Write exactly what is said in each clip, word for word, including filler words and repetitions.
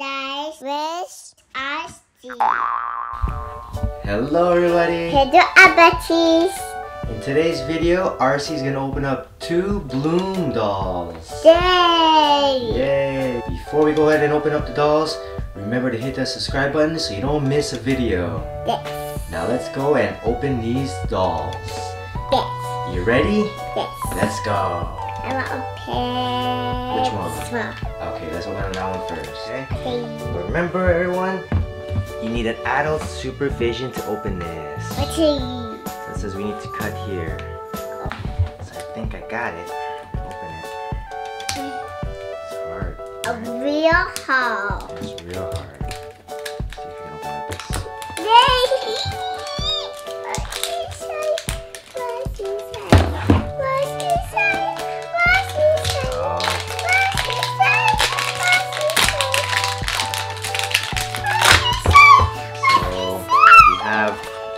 guys with us. Hello everybody! Hello Abatis! In today's video, R C is going to open up two Blume dolls. Yay! Yay! Before we go ahead and open up the dolls, remember to hit that subscribe button so you don't miss a video. Yes. Now let's go and open these dolls. Yes. You ready? Yes. Let's go. I'm gonna open which one? This one. Okay, let's open that one first. Okay? Okay. Remember everyone, you need an adult supervision to open this. Okay. So it says we need to cut here. Oh. So I think I got it. Open it. It's hard. A real hard. It's real hard. Let's see if we can open this. Yay!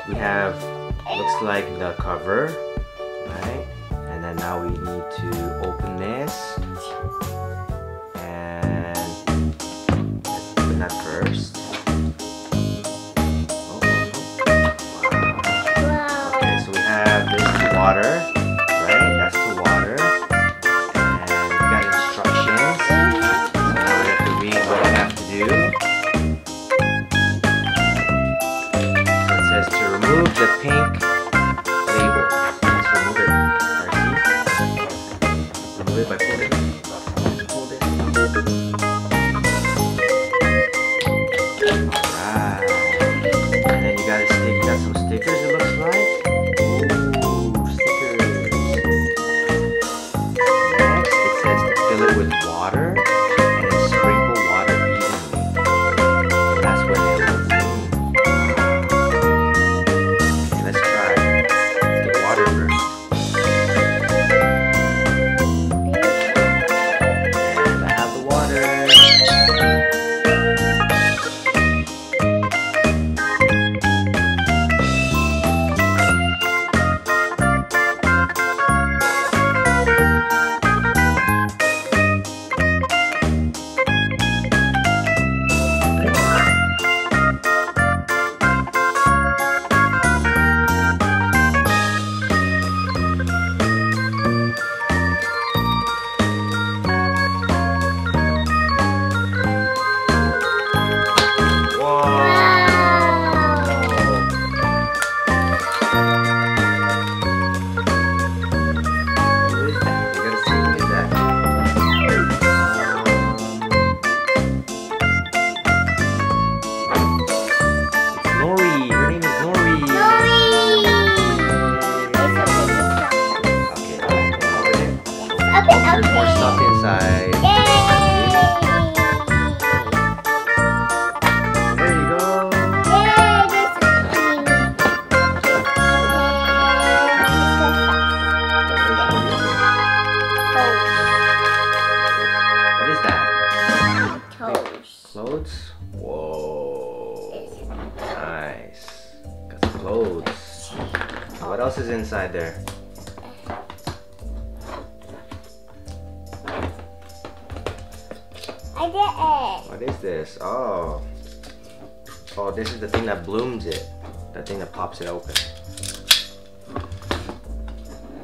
We have, looks like the cover, right? And then now we need to open this. And let's open that first. Oh, wow. Wow. Okay, so we have this water, right? That's the water. And we got instructions. So now we have to read what we have to do. Remove the pink label. Let's remove it. R C. Remove it by pulling it. Hold it. Alright. And then you got a stick. You got some stickers, it looks like. Ooh, stickers. Next, it says to fill it with water. What else is inside there? I did it. What is this? Oh. Oh, this is the thing that blooms it. The thing that pops it open.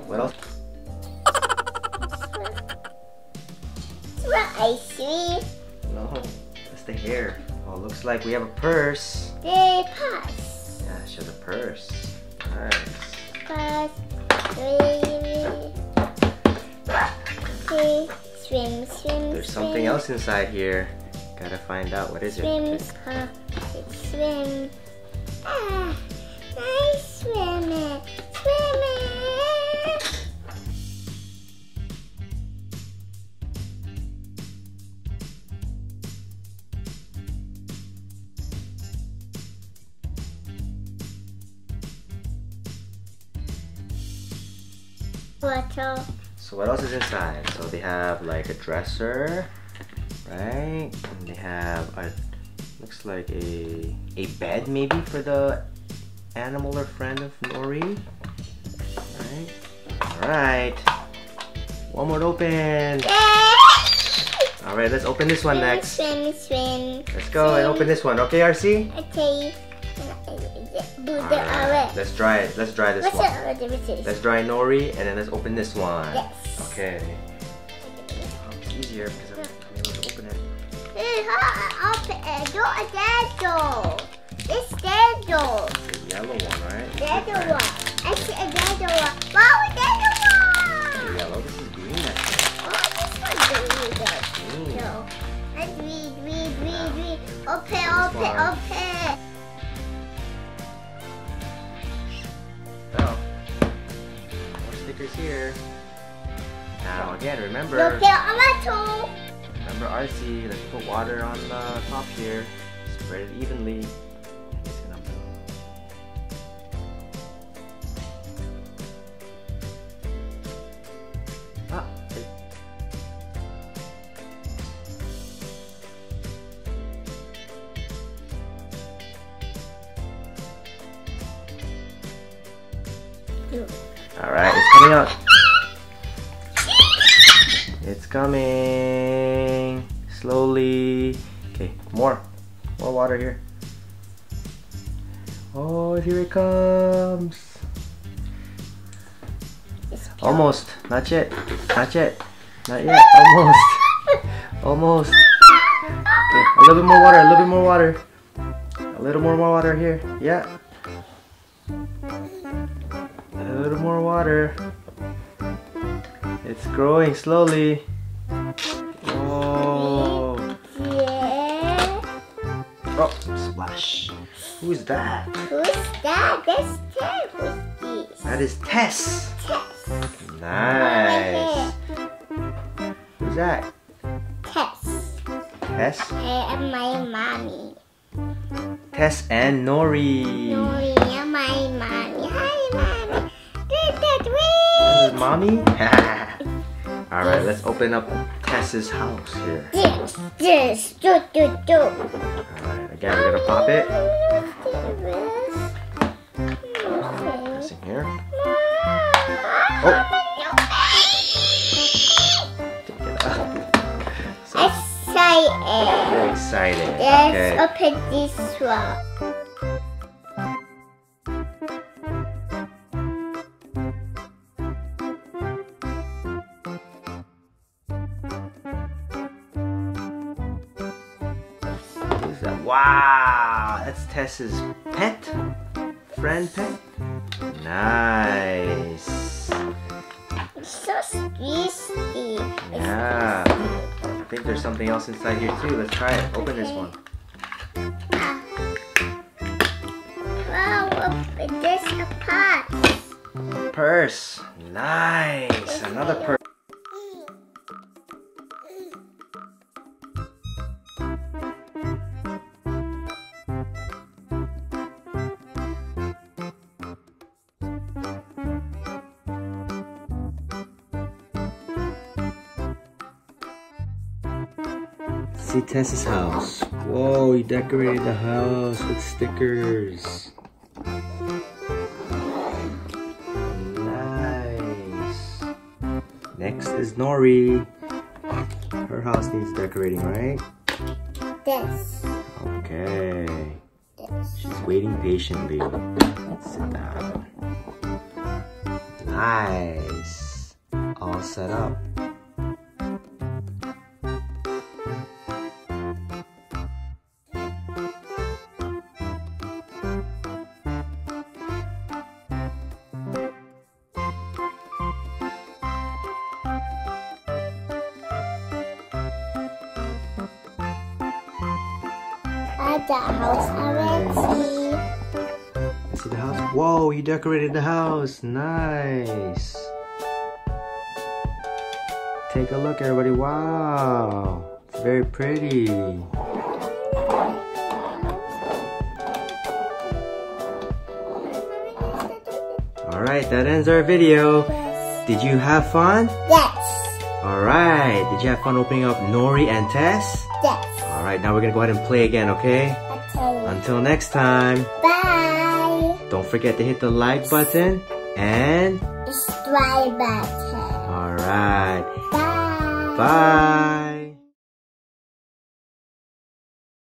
What else? It's what I see. No, that's the hair. Oh, looks like we have a purse. Yay, purse. Yeah, show the purse. Nice. Plus three, two, swim, swim, There's something swim. else inside here. Gotta find out. What is swim, it? Huh? Swim. Ah, nice swimming. Swimming. Water. So what else is inside? So they have like a dresser, right? And they have a, looks like a a bed maybe for the animal or friend of Nori, right? All right, one more to open. Yay! Alright, let's open this one next. Spin, spin, spin. Let's go and open this one. Okay, R C? Okay. Alright, let's try it. Let's try this one. Let's try Nori and then let's open this one. Yes. Okay. It's easier because I'm, I'm able to open it. Open it. Don't do that though. It's that though. It's the yellow one, right? That one. It's that one. Wow, that one. The yellow. This is green, I think. Oh, this one's green. No. Let's read, read, read, read. Open, open, open. Here. Now again, remember. Look at my toe. Remember, R C. Let's put water on the top here. Spread it evenly. And it's gonna bloom. Ah. It Alright, it's coming out. It's coming slowly. Okay, more. More water here. Oh, here it comes. Almost. Not yet. Not yet. Not yet. Almost. Almost. Okay, a little bit more water. A little bit more water. A little more, more water here. Yeah. A little more water. It's growing slowly. Whoa. Yeah. Oh, splash. Who's that? Who's that? That's Tess. Who's this? That is Tess. Tess. Nice. Who's that? Tess. Tess? I am my mommy. Tess and Nori. Nori and my mommy. Hi, mommy. Mommy? Alright, let's open up Tess's house here. Yes, yes, do, do, do. Alright, again, we're gonna pop it. Pressing here. Oh! Take it up. So, excited. Very excited. Let's okay. Open this one. Wow, that's Tess's pet, friend pet. Nice. It's so squishy. Yeah. I think there's something else inside here too. Let's try it. Open okay. This one. Wow, there's a purse. Purse. Nice. Another purse. See Tess's house. Whoa, he decorated the house with stickers. Nice. Next is Nori. Her house needs decorating, right? Yes. Okay. Yes. She's waiting patiently. Let's sit down. Nice. All set up. The house already. I see the house. Whoa, you decorated the house. Nice. Take a look, everybody. Wow, it's very pretty. Alright, that ends our video. Did you have fun? Yes. Alright, did you have fun opening up Nori and Tess? Yes. Alright, now we're gonna go ahead and play again, okay? Okay. Until next time. Bye. Don't forget to hit the like button and subscribe button. Alright. Bye. Bye.